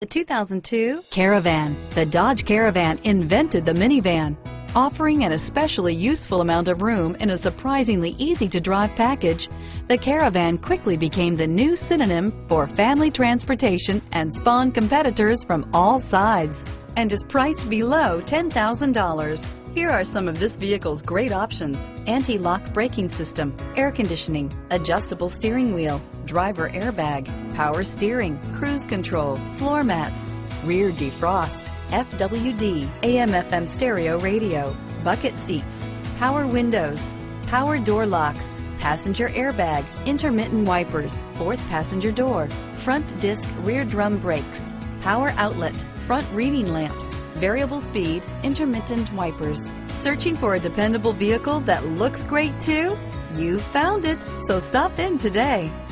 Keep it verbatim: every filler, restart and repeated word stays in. The two thousand two Caravan. The Dodge Caravan invented the minivan, offering an especially useful amount of room in a surprisingly easy-to-drive package. The Caravan quickly became the new synonym for family transportation and spawned competitors from all sides, and is priced below ten thousand dollars. Here are some of this vehicle's great options: anti-lock braking system, air conditioning, adjustable steering wheel, driver airbag, power steering, cruise control, floor mats, rear defrost, F W D, A M F M stereo radio, bucket seats, power windows, power door locks, passenger airbag, intermittent wipers, fourth passenger door, front disc rear drum brakes, power outlet, front reading lamp, variable speed, intermittent wipers. Searching for a dependable vehicle that looks great too? You found it, so stop in today.